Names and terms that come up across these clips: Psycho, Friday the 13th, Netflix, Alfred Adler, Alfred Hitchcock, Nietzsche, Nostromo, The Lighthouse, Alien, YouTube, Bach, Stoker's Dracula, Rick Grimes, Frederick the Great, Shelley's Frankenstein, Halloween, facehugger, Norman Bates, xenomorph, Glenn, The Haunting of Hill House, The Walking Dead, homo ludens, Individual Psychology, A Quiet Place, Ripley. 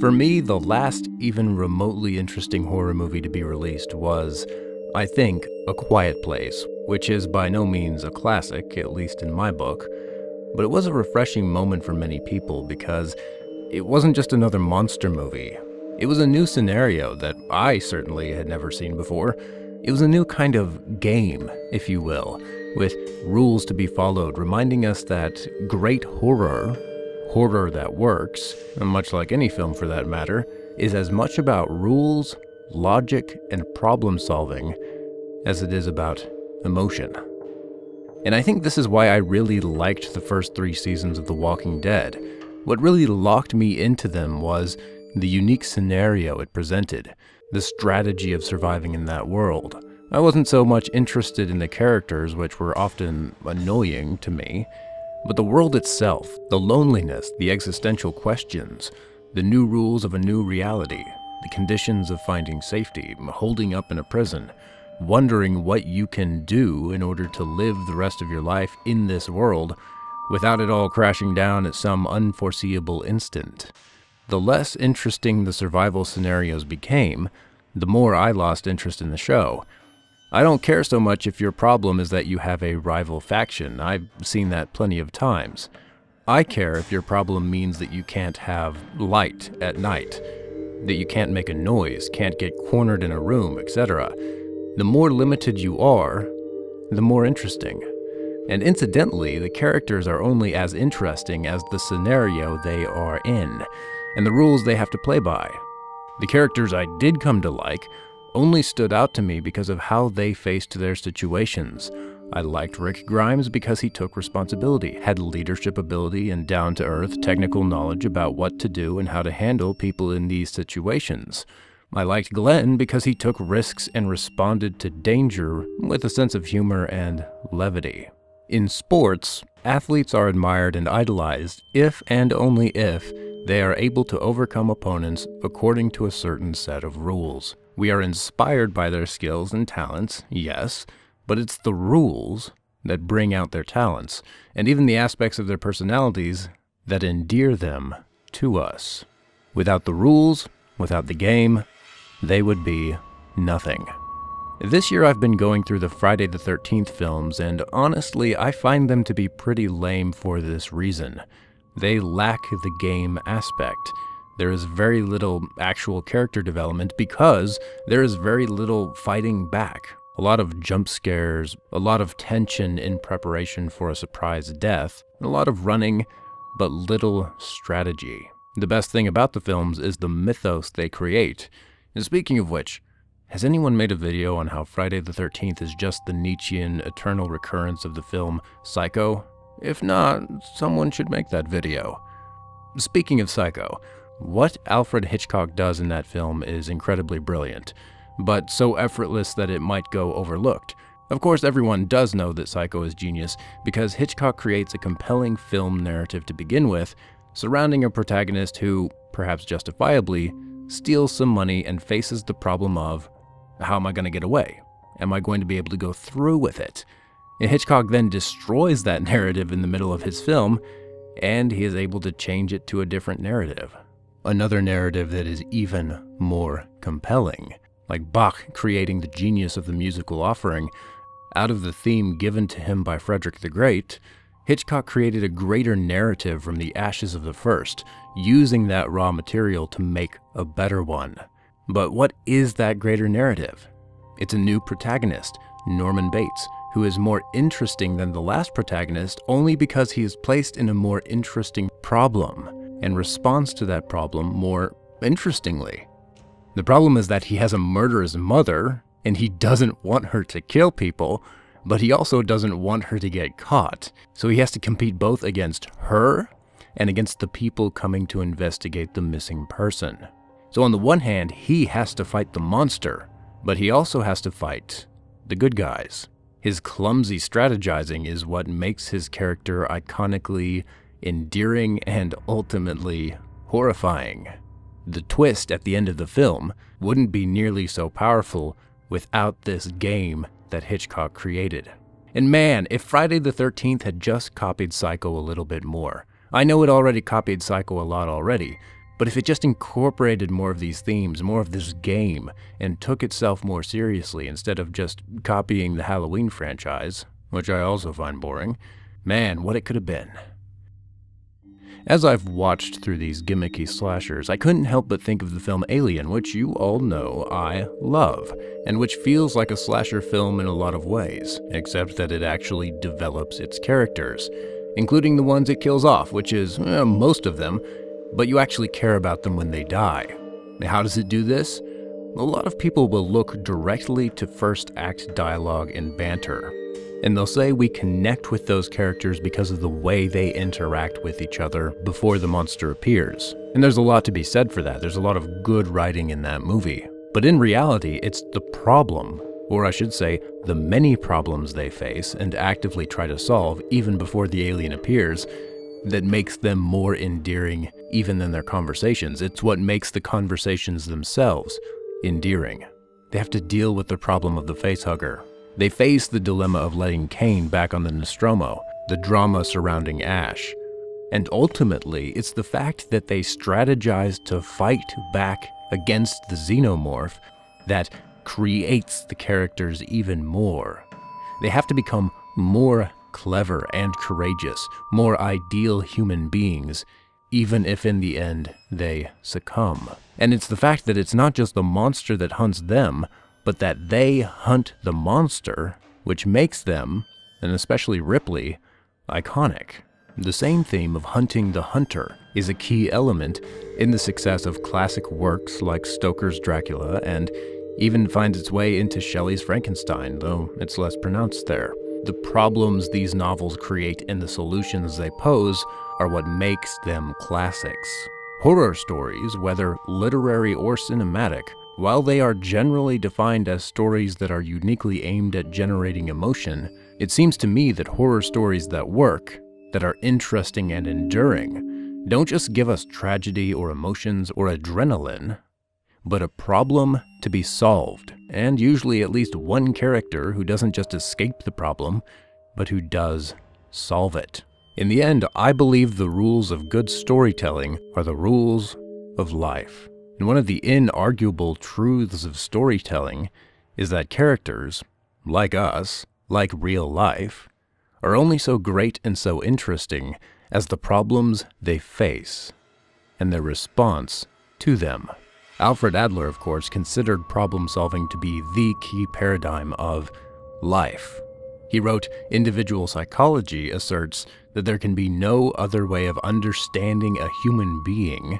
For me, the last even remotely interesting horror movie to be released was, I think, A Quiet Place, which is by no means a classic, at least in my book, but it was a refreshing moment for many people because it wasn't just another monster movie. It was a new scenario that I certainly had never seen before. It was a new kind of game, if you will, with rules to be followed, reminding us that great horror, horror that works, and much like any film for that matter, is as much about rules, logic, and problem solving as it is about emotion. And I think this is why I really liked the first 3 seasons of The Walking Dead. What really locked me into them was the unique scenario it presented, the strategy of surviving in that world. I wasn't so much interested in the characters, which were often annoying to me, but the world itself, the loneliness, the existential questions, the new rules of a new reality, the conditions of finding safety, holding up in a prison, wondering what you can do in order to live the rest of your life in this world without it all crashing down at some unforeseeable instant. The less interesting the survival scenarios became, the more I lost interest in the show. I don't care so much if your problem is that you have a rival faction. I've seen that plenty of times. I care if your problem means that you can't have light at night, that you can't make a noise, can't get cornered in a room, etc. The more limited you are, the more interesting. And incidentally, the characters are only as interesting as the scenario they are in, and the rules they have to play by. The characters I did come to like only stood out to me because of how they faced their situations. I liked Rick Grimes because he took responsibility, had leadership ability, and down-to-earth technical knowledge about what to do and how to handle people in these situations. I liked Glenn because he took risks and responded to danger with a sense of humor and levity. In sports, athletes are admired and idolized if and only if they are able to overcome opponents according to a certain set of rules. We are inspired by their skills and talents, yes, but it's the rules that bring out their talents, and even the aspects of their personalities that endear them to us. Without the rules, without the game, they would be nothing. This year I've been going through the Friday the 13th films, and honestly, I find them to be pretty lame for this reason. They lack the game aspect. There is very little actual character development because there is very little fighting back. A lot of jump scares, a lot of tension in preparation for a surprise death, a lot of running, but little strategy. The best thing about the films is the mythos they create. And speaking of which, has anyone made a video on how Friday the 13th is just the Nietzschean eternal recurrence of the film Psycho? If not, someone should make that video. Speaking of Psycho, what Alfred Hitchcock does in that film is incredibly brilliant, but so effortless that it might go overlooked. Of course, everyone does know that Psycho is genius because Hitchcock creates a compelling film narrative to begin with, surrounding a protagonist who, perhaps justifiably, steals some money and faces the problem of, how am I going to get away? Am I going to be able to go through with it? And Hitchcock then destroys that narrative in the middle of his film, and he is able to change it to a different narrative. Another narrative that is even more compelling, like Bach creating the genius of the musical offering. Out of the theme given to him by Frederick the Great, Hitchcock created a greater narrative from the ashes of the first, using that raw material to make a better one. But what is that greater narrative? It's a new protagonist, Norman Bates, who is more interesting than the last protagonist only because he is placed in a more interesting problem and responds to that problem more interestingly. The problem is that he has a murderous mother and he doesn't want her to kill people, but he also doesn't want her to get caught, so he has to compete both against her and against the people coming to investigate the missing person. So on the one hand, he has to fight the monster, but he also has to fight the good guys. His clumsy strategizing is what makes his character iconically endearing and ultimately horrifying. The twist at the end of the film wouldn't be nearly so powerful without this game that Hitchcock created. And man, if Friday the 13th had just copied Psycho a little bit more, I know it already copied Psycho a lot already, but if it just incorporated more of these themes, more of this game, and took itself more seriously instead of just copying the Halloween franchise, which I also find boring, man, what it could have been. As I've watched through these gimmicky slashers, I couldn't help but think of the film Alien, which you all know I love, and which feels like a slasher film in a lot of ways, except that it actually develops its characters, including the ones it kills off, which is most of them, but you actually care about them when they die. How does it do this? A lot of people will look directly to first act dialogue and banter. And they'll say we connect with those characters because of the way they interact with each other before the monster appears. And there's a lot to be said for that. There's a lot of good writing in that movie. But in reality, it's the problem, or I should say, the many problems they face and actively try to solve even before the alien appears, that makes them more endearing even than their conversations. It's what makes the conversations themselves endearing. They have to deal with the problem of the facehugger. They face the dilemma of letting Kane back on the Nostromo, the drama surrounding Ash. And ultimately, it's the fact that they strategized to fight back against the xenomorph that creates the characters even more. They have to become more clever and courageous, more ideal human beings, even if in the end they succumb. And it's the fact that it's not just the monster that hunts them, but that they hunt the monster, which makes them, and especially Ripley, iconic. The same theme of hunting the hunter is a key element in the success of classic works like Stoker's Dracula, and even finds its way into Shelley's Frankenstein, though it's less pronounced there. The problems these novels create and the solutions they pose are what makes them classics. Horror stories, whether literary or cinematic, while they are generally defined as stories that are uniquely aimed at generating emotion, it seems to me that horror stories that work, that are interesting and enduring, don't just give us tragedy or emotions or adrenaline, but a problem to be solved, and usually at least one character who doesn't just escape the problem, but who does solve it. In the end, I believe the rules of good storytelling are the rules of life. And one of the inarguable truths of storytelling is that characters, like us, like real life, are only so great and so interesting as the problems they face and their response to them. Alfred Adler, of course, considered problem solving to be the key paradigm of life. He wrote, "Individual Psychology asserts that there can be no other way of understanding a human being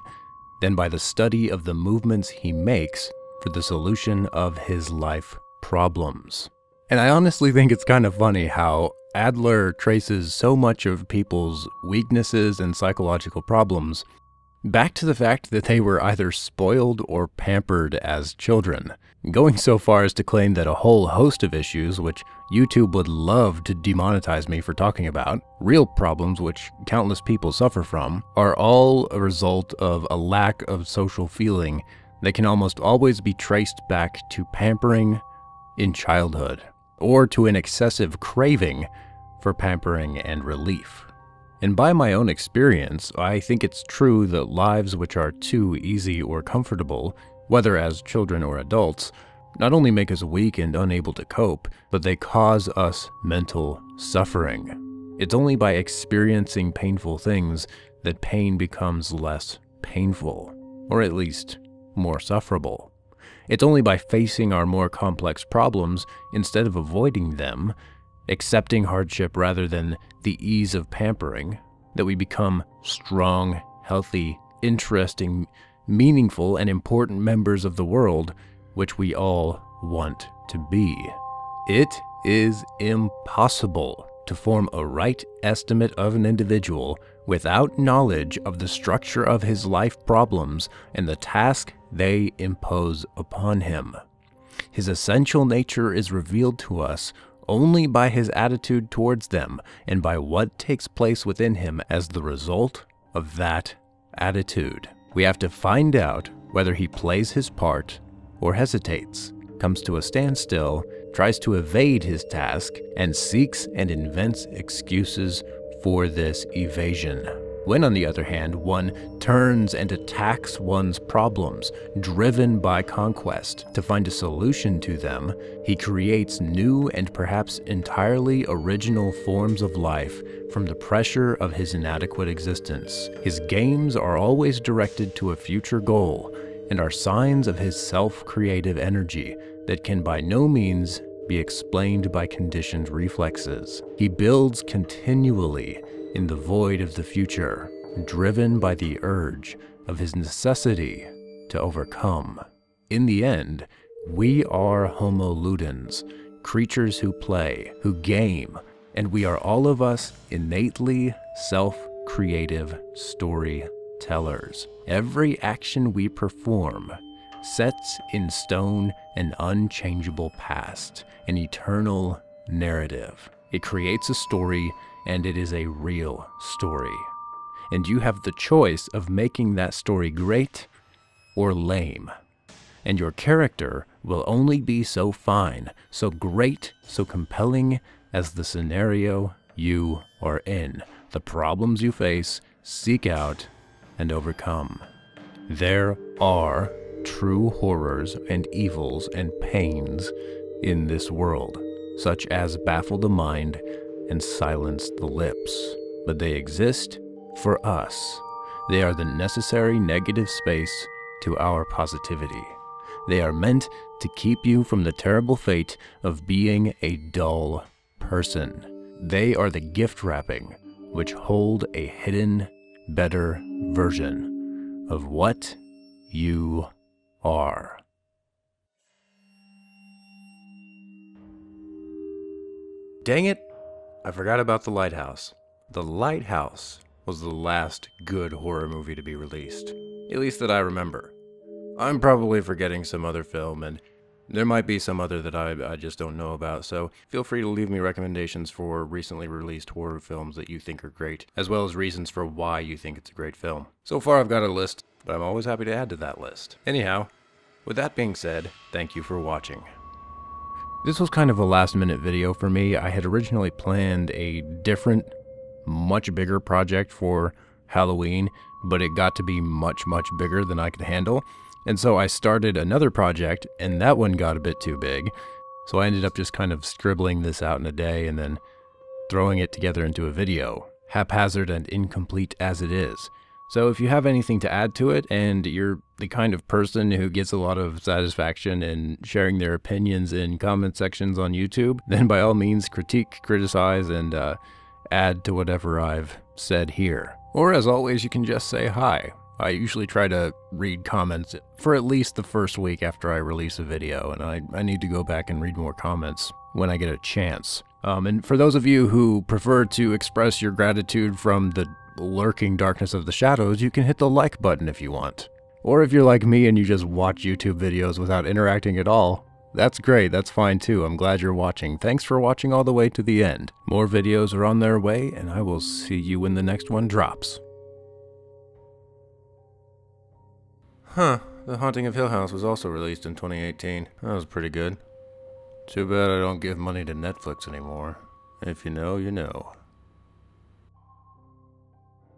than by the study of the movements he makes for the solution of his life problems." And I honestly think it's kind of funny how Adler traces so much of people's weaknesses and psychological problems back to the fact that they were either spoiled or pampered as children, going so far as to claim that a whole host of issues, which YouTube would love to demonetize me for talking about, real problems which countless people suffer from, are all a result of a lack of social feeling that can almost always be traced back to pampering in childhood, or to an excessive craving for pampering and relief. And by my own experience, I think it's true that lives which are too easy or comfortable, whether as children or adults, not only make us weak and unable to cope, but they cause us mental suffering. It's only by experiencing painful things that pain becomes less painful, or at least more sufferable. It's only by facing our more complex problems instead of avoiding them, accepting hardship rather than the ease of pampering, that we become strong, healthy, interesting, meaningful, and important members of the world, which we all want to be. It is impossible to form a right estimate of an individual without knowledge of the structure of his life problems and the task they impose upon him. His essential nature is revealed to us only by his attitude towards them and by what takes place within him as the result of that attitude. We have to find out whether he plays his part or hesitates, comes to a standstill, tries to evade his task, and seeks and invents excuses for this evasion. When, on the other hand, one turns and attacks one's problems, driven by conquest, to find a solution to them, he creates new and perhaps entirely original forms of life from the pressure of his inadequate existence. His games are always directed to a future goal and are signs of his self-creative energy that can by no means be explained by conditioned reflexes. He builds continually in the void of the future, driven by the urge of his necessity to overcome. In the end, we are homo ludens, creatures who play, who game, and we are all of us innately self-creative storytellers. Every action we perform sets in stone an unchangeable past, an eternal narrative. It creates a story, and it is a real story. And you have the choice of making that story great or lame. And your character will only be so fine, so great, so compelling as the scenario you are in, the problems you face, seek out, and overcome. There are true horrors and evils and pains in this world, such as baffle the mind and silence the lips, but they exist for us. They are the necessary negative space to our positivity. They are meant to keep you from the terrible fate of being a dull person. They are the gift wrapping which hold a hidden, better version of what you are. Dang it, I forgot about The Lighthouse. The Lighthouse was the last good horror movie to be released, at least that I remember. I'm probably forgetting some other film, and there might be some other that I just don't know about, so feel free to leave me recommendations for recently released horror films that you think are great, as well as reasons for why you think it's a great film. So far I've got a list, but I'm always happy to add to that list. Anyhow, with that being said, thank you for watching. This was kind of a last-minute video for me. I had originally planned a different, much bigger project for Halloween, but it got to be much, much bigger than I could handle. And so I started another project, and that one got a bit too big. So I ended up just kind of scribbling this out in a day and then throwing it together into a video, haphazard and incomplete as it is. So if you have anything to add to it, and you're the kind of person who gets a lot of satisfaction in sharing their opinions in comment sections on YouTube, then by all means critique, criticize, and add to whatever I've said here. Or as always, you can just say hi. I usually try to read comments for at least the first week after I release a video, and I need to go back and read more comments when I get a chance. And for those of you who prefer to express your gratitude from the lurking darkness of the shadows, you can hit the like button if you want. Or if you're like me and you just watch YouTube videos without interacting at all, that's great, that's fine too. I'm glad you're watching. Thanks for watching all the way to the end. More videos are on their way, and I will see you when the next one drops. Huh, The Haunting of Hill House was also released in 2018. That was pretty good. Too bad I don't give money to Netflix anymore. If you know, you know.